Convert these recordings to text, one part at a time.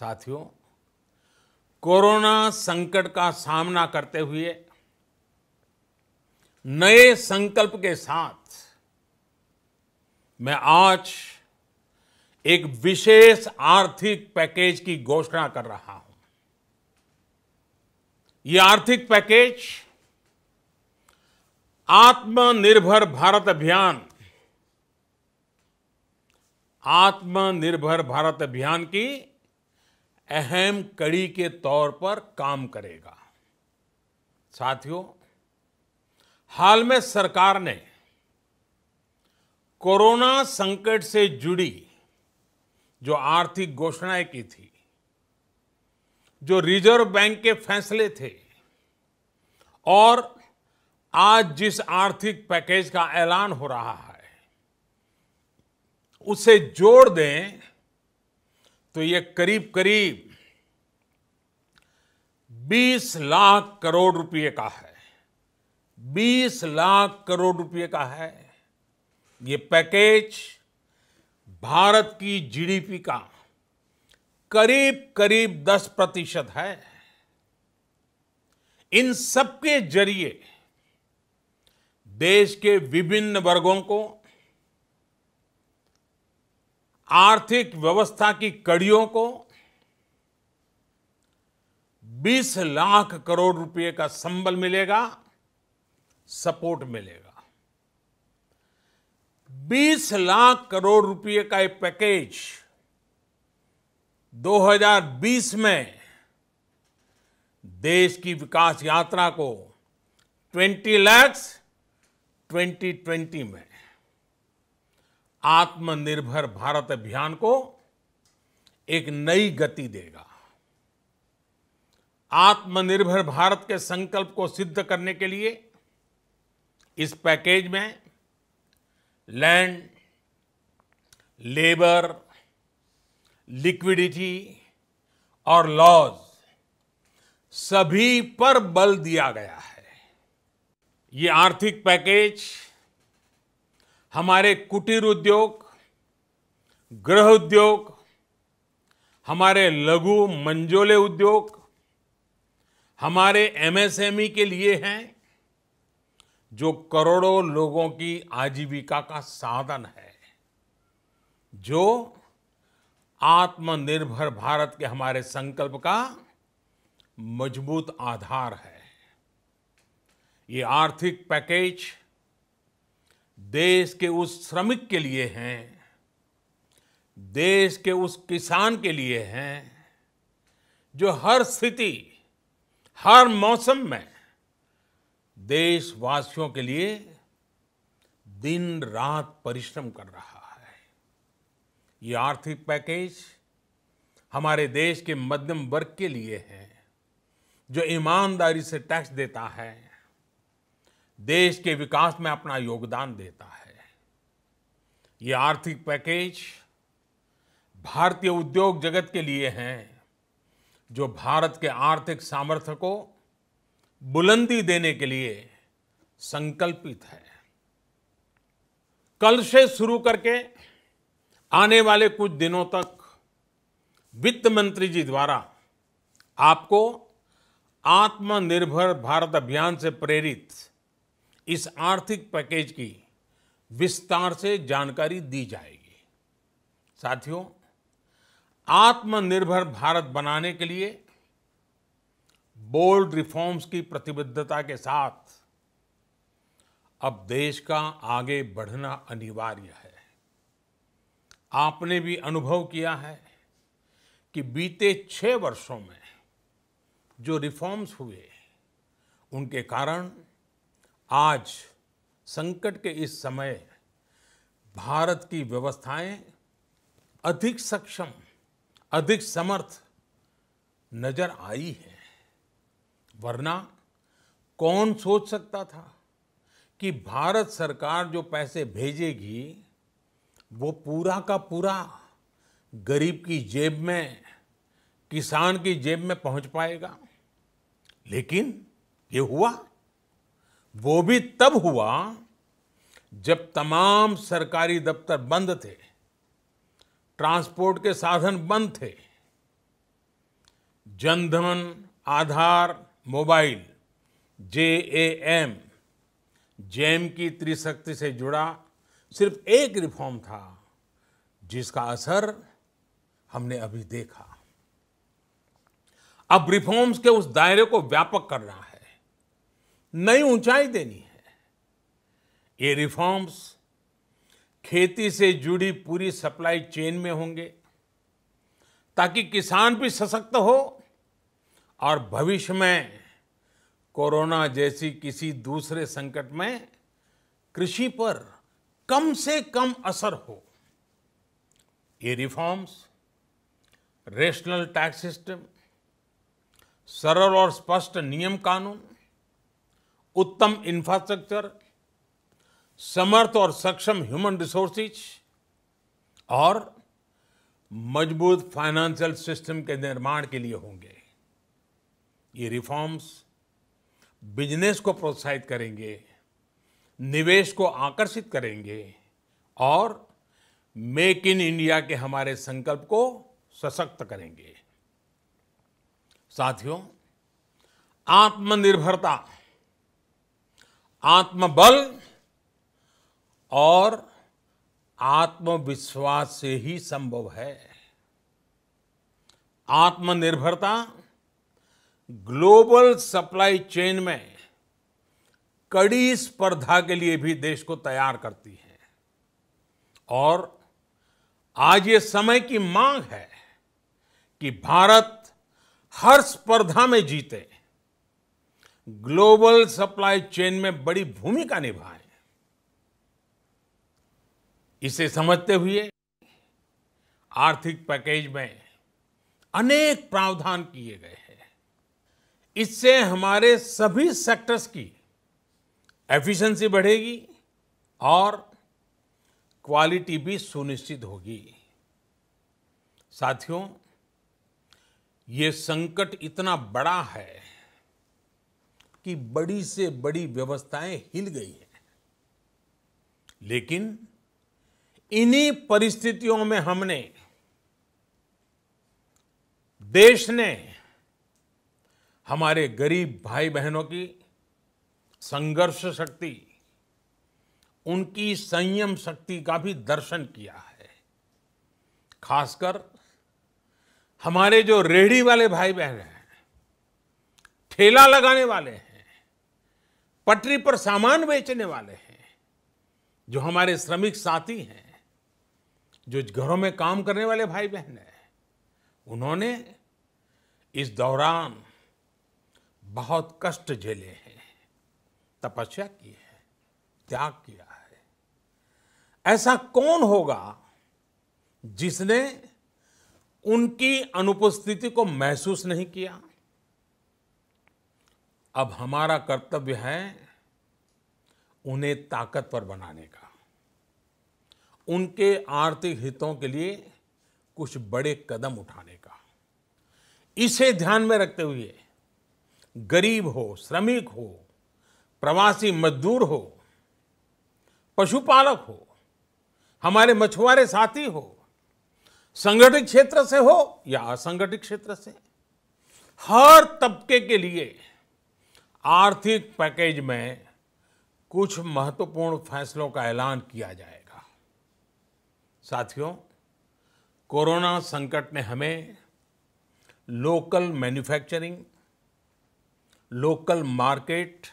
साथियों, कोरोना संकट का सामना करते हुए नए संकल्प के साथ मैं आज एक विशेष आर्थिक पैकेज की घोषणा कर रहा हूं। ये आर्थिक पैकेज आत्मनिर्भर भारत अभियान की अहम कड़ी के तौर पर काम करेगा। साथियों, हाल में सरकार ने कोरोना संकट से जुड़ी जो आर्थिक घोषणाएं की थी, जो रिजर्व बैंक के फैसले थे और आज जिस आर्थिक पैकेज का ऐलान हो रहा है, उसे जोड़ दें तो ये करीब करीब 20 लाख करोड़ रुपए का है। 20 लाख करोड़ रुपए का है ये पैकेज। भारत की जीडीपी का करीब करीब 10% है। इन सबके जरिए देश के विभिन्न वर्गों को आर्थिक व्यवस्था की कड़ियों को 20 लाख करोड़ रुपए का संबल मिलेगा, सपोर्ट मिलेगा। 20 लाख करोड़ रुपए का ये पैकेज 2020 में देश की विकास यात्रा को 20 लाख 2020 में आत्मनिर्भर भारत अभियान को एक नई गति देगा। आत्मनिर्भर भारत के संकल्प को सिद्ध करने के लिए इस पैकेज में लैंड, लेबर, लिक्विडिटी और लॉज सभी पर बल दिया गया है। ये आर्थिक पैकेज हमारे कुटीर उद्योग, गृह उद्योग, हमारे लघु मंझोले उद्योग, हमारे एमएसएमई के लिए हैं, जो करोड़ों लोगों की आजीविका का साधन है, जो आत्मनिर्भर भारत के हमारे संकल्प का मजबूत आधार है। ये आर्थिक पैकेज देश के उस श्रमिक के लिए हैं, देश के उस किसान के लिए हैं, जो हर स्थिति, हर मौसम में देशवासियों के लिए दिन रात परिश्रम कर रहा है। ये आर्थिक पैकेज हमारे देश के मध्यम वर्ग के लिए है, जो ईमानदारी से टैक्स देता है, देश के विकास में अपना योगदान देता है। ये आर्थिक पैकेज भारतीय उद्योग जगत के लिए हैं, जो भारत के आर्थिक सामर्थ्य को बुलंदी देने के लिए संकल्पित है। कल से शुरू करके आने वाले कुछ दिनों तक वित्त मंत्री जी द्वारा आपको आत्मनिर्भर भारत अभियान से प्रेरित इस आर्थिक पैकेज की विस्तार से जानकारी दी जाएगी। साथियों, आत्मनिर्भर भारत बनाने के लिए बोल्ड रिफॉर्म्स की प्रतिबद्धता के साथ अब देश का आगे बढ़ना अनिवार्य है। आपने भी अनुभव किया है कि बीते 6 वर्षों में जो रिफॉर्म्स हुए, उनके कारण आज संकट के इस समय भारत की व्यवस्थाएं अधिक सक्षम, अधिक समर्थ नजर आई है। वरना कौन सोच सकता था कि भारत सरकार जो पैसे भेजेगी वो पूरा का पूरा गरीब की जेब में, किसान की जेब में पहुंच पाएगा। लेकिन ये हुआ, वो भी तब हुआ जब तमाम सरकारी दफ्तर बंद थे, ट्रांसपोर्ट के साधन बंद थे, Jan Dhan Aadhaar mobile JAM JM की त्रिशक्ति से जुड़ा सिर्फ एक रिफॉर्म था जिसका असर हमने अभी देखा। अब रिफॉर्म्स के उस दायरे को व्यापक करना है, नई ऊंचाई देनी है। ये रिफॉर्म्स खेती से जुड़ी पूरी सप्लाई चेन में होंगे ताकि किसान भी सशक्त हो और भविष्य में कोरोना जैसी किसी दूसरे संकट में कृषि पर कम से कम असर हो। ये रिफॉर्म्स रेशनल टैक्स सिस्टम, सरल और स्पष्ट नियम कानून, उत्तम इंफ्रास्ट्रक्चर, समर्थ और सक्षम ह्यूमन रिसोर्सेज और मजबूत फाइनेंशियल सिस्टम के निर्माण के लिए होंगे। ये रिफॉर्म्स बिजनेस को प्रोत्साहित करेंगे, निवेश को आकर्षित करेंगे और मेक इन इंडिया के हमारे संकल्प को सशक्त करेंगे। साथियों, आत्मनिर्भरता, आत्मबल और आत्मविश्वास से ही संभव है। आत्मनिर्भरता ग्लोबल सप्लाई चेन में कड़ी स्पर्धा के लिए भी देश को तैयार करती है और आज ये समय की मांग है कि भारत हर स्पर्धा में जीते, ग्लोबल सप्लाई चेन में बड़ी भूमिका निभाए। इसे समझते हुए आर्थिक पैकेज में अनेक प्रावधान किए गए हैं। इससे हमारे सभी सेक्टर्स की एफिशिएंसी बढ़ेगी और क्वालिटी भी सुनिश्चित होगी। साथियों, ये संकट इतना बड़ा है कि बड़ी से बड़ी व्यवस्थाएं हिल गई हैं, लेकिन इन्हीं परिस्थितियों में देश ने हमारे गरीब भाई बहनों की संघर्ष शक्ति, उनकी संयम शक्ति का भी दर्शन किया है। खासकर हमारे जो रेहड़ी वाले भाई बहन हैं, ठेला लगाने वाले हैं, पटरी पर सामान बेचने वाले हैं, जो हमारे श्रमिक साथी हैं, जो घरों में काम करने वाले भाई बहन हैं, उन्होंने इस दौरान बहुत कष्ट झेले हैं, तपस्या की है, त्याग किया है। ऐसा कौन होगा जिसने उनकी अनुपस्थिति को महसूस नहीं किया? अब हमारा कर्तव्य है उन्हें ताकतवर बनाने का, उनके आर्थिक हितों के लिए कुछ बड़े कदम उठाने का। इसे ध्यान में रखते हुए गरीब हो, श्रमिक हो, प्रवासी मजदूर हो, पशुपालक हो, हमारे मछुआरे साथी हो, संगठित क्षेत्र से हो या असंगठित क्षेत्र से, हर तबके के लिए आर्थिक पैकेज में कुछ महत्वपूर्ण फैसलों का ऐलान किया जाएगा। साथियों, कोरोना संकट ने हमें local manufacturing, local market,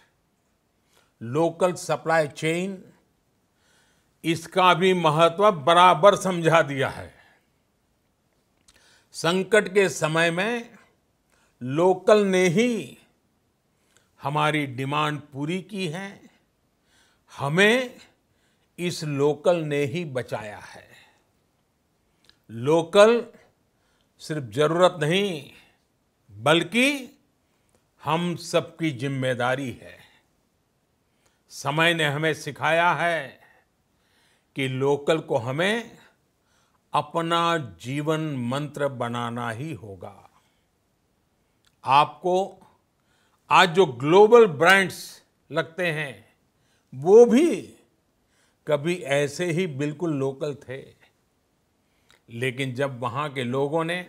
local supply chain, इसका भी महत्व बराबर समझा दिया है। संकट के समय में लोकल ने ही हमारी डिमांड पूरी की है, हमें इस लोकल ने ही बचाया है। लोकल सिर्फ जरूरत नहीं बल्कि हम सबकी जिम्मेदारी है। समय ने हमें सिखाया है कि लोकल को हमें अपना जीवन मंत्र बनाना ही होगा। आपको आज जो ग्लोबल ब्रांड्स लगते हैं वो भी कभी ऐसे ही बिल्कुल लोकल थे, लेकिन जब वहाँ के लोगों ने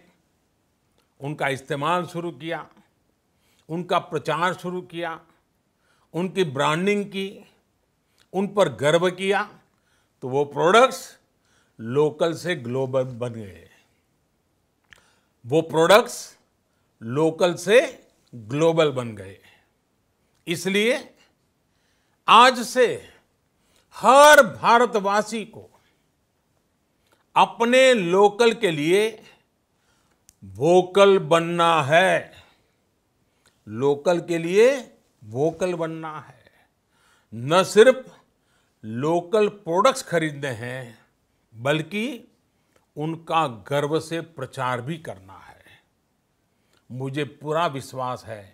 उनका इस्तेमाल शुरू किया, उनका प्रचार शुरू किया, उनकी ब्रांडिंग की, उन पर गर्व किया, तो वो प्रोडक्ट्स लोकल से ग्लोबल बन गए। इसलिए आज से हर भारतवासी को अपने लोकल के लिए वोकल बनना है, न सिर्फ लोकल प्रोडक्ट्स खरीदने हैं बल्कि उनका गर्व से प्रचार भी करना है। मुझे पूरा विश्वास है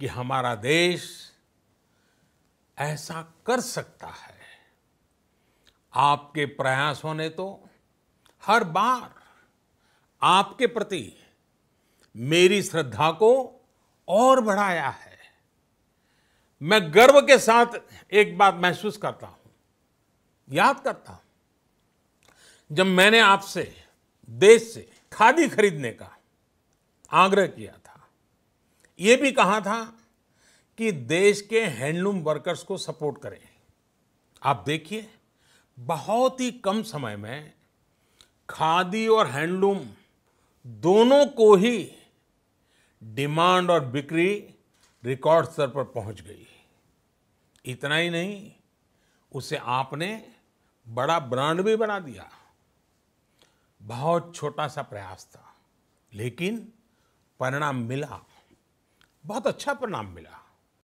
कि हमारा देश ऐसा कर सकता है। आपके प्रयासों ने तो हर बार आपके प्रति मेरी श्रद्धा को और बढ़ाया है। मैं गर्व के साथ एक बात महसूस करता हूं, याद करता हूं, जब मैंने आपसे देश से खादी खरीदने का आग्रह किया था, ये भी कहा था कि देश के हैंडलूम वर्कर्स को सपोर्ट करें। आप देखिए, बहुत ही कम समय में खादी और हैंडलूम दोनों को ही डिमांड और बिक्री रिकॉर्ड स्तर पर पहुंच गई। इतना ही नहीं, उसे आपने बड़ा ब्रांड भी बना दिया। बहुत छोटा सा प्रयास था लेकिन परिणाम मिला, बहुत अच्छा परिणाम मिला।